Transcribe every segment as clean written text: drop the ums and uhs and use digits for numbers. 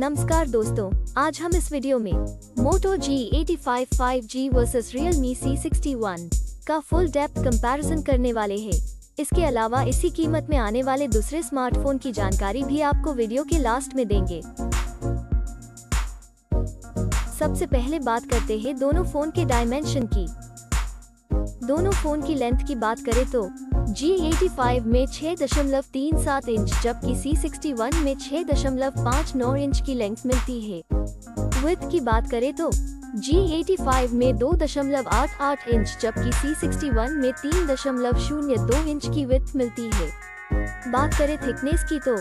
नमस्कार दोस्तों, आज हम इस वीडियो में Moto G85 5G versus Realme C61 का फुल डेप्थ कंपैरिजन करने वाले हैं। इसके अलावा इसी कीमत में आने वाले दूसरे स्मार्टफोन की जानकारी भी आपको वीडियो के लास्ट में देंगे। सबसे पहले बात करते हैं दोनों फोन के डायमेंशन की। दोनों फोन की लेंथ की बात करें तो G85 में 6.37 इंच जबकि C61 में 6.59 इंच की लेंथ मिलती है। विड्थ की बात करें तो G85 में 2.88 इंच जबकि C61 में 3.02 इंच की विड्थ मिलती है। बात करें थिकनेस की तो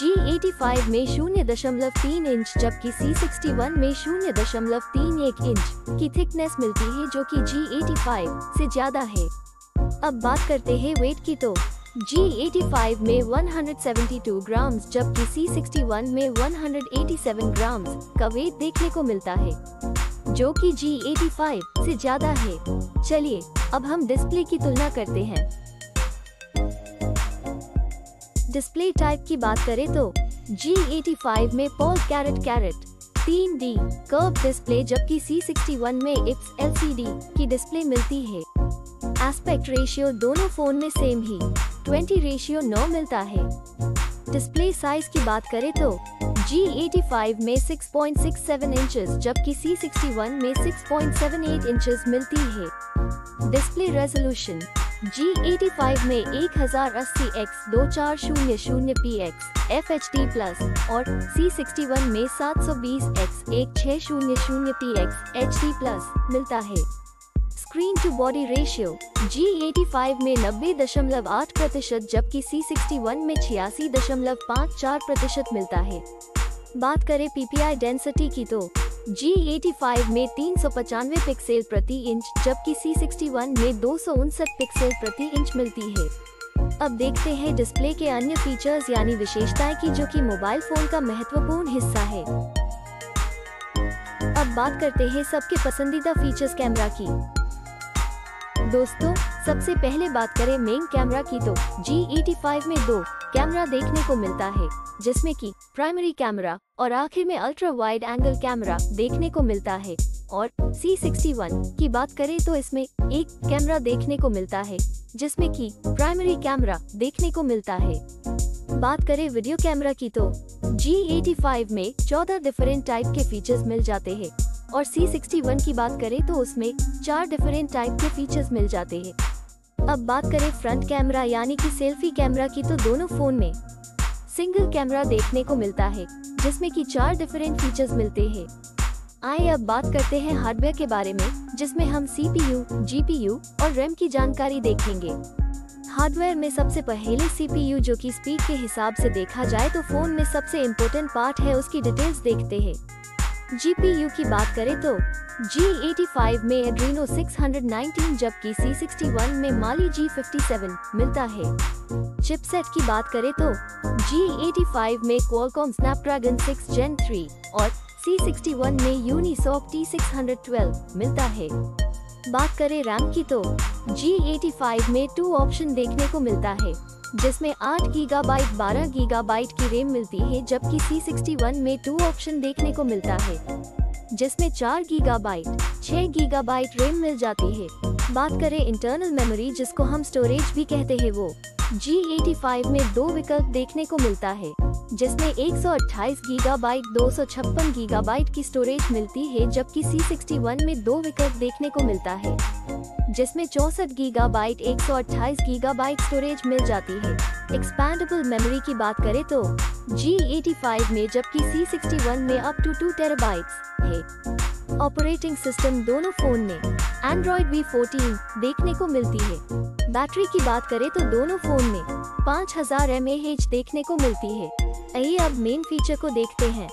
G85 में 0.3 इंच जबकि C61 में 0.31 इंच की थिकनेस मिलती है, जो कि G85 से ज्यादा है। अब बात करते हैं वेट की तो G85 में 172 ग्राम जबकि C61 में 187 ग्राम का वेट देखने को मिलता है, जो कि G85 से ज्यादा है। चलिए अब हम डिस्प्ले की तुलना करते हैं। डिस्प्ले टाइप की बात करें तो G85 में पॉल कैरेट 3D कर्व डिस्प्ले जबकि C61 में इट्स LCD की डिस्प्ले मिलती है। एस्पेक्ट रेशियो दोनों फोन में सेम ही 20:9 मिलता है। डिस्प्ले साइज की बात करें तो G85 में 6.67 इंचेस जबकि C61 में 6.78 इंचेस मिलती है। डिस्प्ले रेजोल्यूशन G85 में 1080x2400px FHD+ और C61 में 720x1600px HD+ मिलता है। Screen to body ratio G85 में 90.8% जबकि C61 में 86.54% मिलता है। बात करें PPI डेंसिटी की तो G85 में 395 पिक्सल प्रति इंच जबकि C61 में 259 पिक्सल प्रति इंच मिलती है। अब देखते हैं डिस्प्ले के अन्य फीचर्स यानी विशेषताएं की, जो कि मोबाइल फोन का महत्वपूर्ण हिस्सा है। अब बात करते हैं सबके पसंदीदा फीचर्स कैमरा की। दोस्तों, सबसे पहले बात करें मेन कैमरा की तो G85 में 2 कैमरा देखने को मिलता है, जिसमें कि प्राइमरी कैमरा और आखिर में अल्ट्रा वाइड एंगल कैमरा देखने को मिलता है। और C61 की बात करें तो इसमें एक कैमरा देखने को मिलता है, जिसमें कि प्राइमरी कैमरा देखने को मिलता है। बात करें वीडियो कैमरा की तो G85 में 14 डिफरेंट टाइप के फीचर्स मिल जाते हैं और C61 की बात करें तो उसमें 4 डिफरेंट टाइप के फीचर्स मिल जाते हैं। अब बात करें फ्रंट कैमरा यानी कि सेल्फी कैमरा की तो दोनों फोन में सिंगल कैमरा देखने को मिलता है, जिसमें कि 4 डिफरेंट फीचर्स मिलते हैं। आइए अब बात करते हैं हार्डवेयर के बारे में, जिसमें हम CPU, GPU और RAM की जानकारी देखेंगे। हार्डवेयर में सबसे पहले CPU, जो कि स्पीड के हिसाब से देखा जाए तो फोन में सबसे इम्पोर्टेंट पार्ट है, उसकी डिटेल्स देखते हैं। GPU की बात करें तो G85 में Adreno 619 जबकि C61 में Mali G57 मिलता है। चिपसेट की बात करें तो G85 में Qualcomm Snapdragon 6 Gen 3 और C61 में Unisoc T612 मिलता है। बात करें रैम की तो G85 में 2 ऑप्शन देखने को मिलता है, जिसमें 8 GB 12 GB की रैम मिलती है जबकि C61 में 2 ऑप्शन देखने को मिलता है, जिसमें 4 GB 6 GB रैम मिल जाती है। बात करें इंटरनल मेमोरी, जिसको हम स्टोरेज भी कहते हैं, वो G85 में 2 विकल्प देखने को मिलता है, जिसमें 128 GB 256 GB की स्टोरेज मिलती है जबकि C61 में 2 विकल्प देखने को मिलता है, जिसमें 64 GB 128 GB स्टोरेज मिल जाती है। एक्सपैंडेबल मेमोरी की बात करें तो G85 में जबकि C61 में अप टू 2 TB है। ऑपरेटिंग सिस्टम दोनों फोन में Android V14 देखने को मिलती है। बैटरी की बात करें तो दोनों फोन में 5000 mAh देखने को मिलती है। आइए अब मेन फीचर को देखते हैं।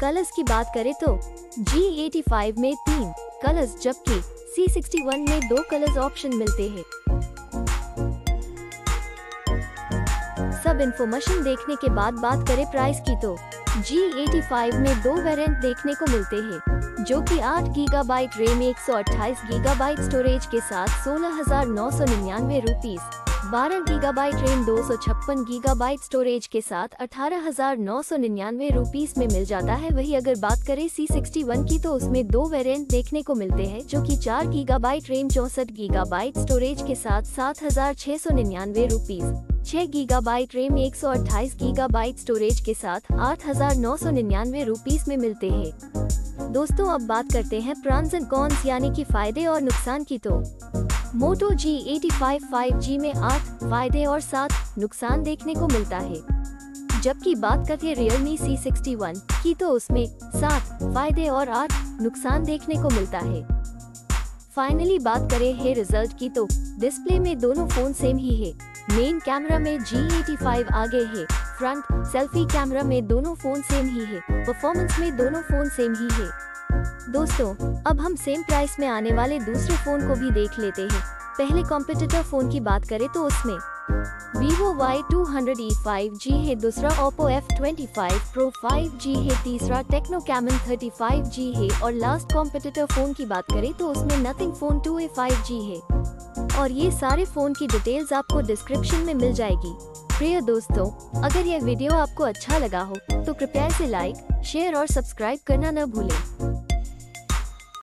कलर्स की बात करें तो G85 में 3 कलर्स जबकि C61 में 2 कलर्स ऑप्शन मिलते हैं। सब सब इन्फॉर्मेशन देखने के बाद बात करें प्राइस की तो G85 में दो वेरिएंट देखने को मिलते हैं, जो कि 8 GB रैम 128 GB स्टोरेज के साथ 16,999 rupees, 12 GB RAM 256 GB storage के साथ 18,999 रुपीस में मिल जाता है। वही अगर बात करें C61 की तो उसमें दो वेरिएंट देखने को मिलते हैं, जो कि 4 GB रैम 64 GB स्टोरेज के साथ 7,699 rupees, 6 GB RAM 128 GB storage के साथ 8,999 रुपीस में मिलते हैं। दोस्तों अब बात करते हैं प्रॉन्स एंड कॉन्स यानी कि फायदे और नुकसान की तो Moto G85 5G में 8 फायदे और 7 नुकसान देखने को मिलता है, जबकि बात करते Realme C61 की तो उसमें 7 फायदे और 8 नुकसान देखने को मिलता है। फाइनली बात करें है रिजल्ट की तो डिस्प्ले में दोनों फोन सेम ही है। मेन कैमरा में G85 आगे है, फ्रंट सेल्फी कैमरा में दोनों फोन सेम ही है, परफॉर्मेंस में दोनों फोन सेम ही है। दोस्तों अब हम सेम प्राइस में आने वाले दूसरे फोन को भी देख लेते हैं। पहले कॉम्पिटिटर फोन की बात करें तो उसमें vivo Y200e 5G है, दूसरा Oppo F25 Pro 5G है, तीसरा Tecno Camon 3 5G है और लास्ट कॉम्पिटिटर फोन की बात करें तो उसमें Nothing Phone 2a 5G है। और ये सारे फोन की डिटेल्स आपको डिस्क्रिप्शन में मिल जाएगी। प्रिय दोस्तों अगर यह वीडियो आपको अच्छा लगा हो तो कृपया इसे लाइक, शेयर और सब्सक्राइब करना न भूलें।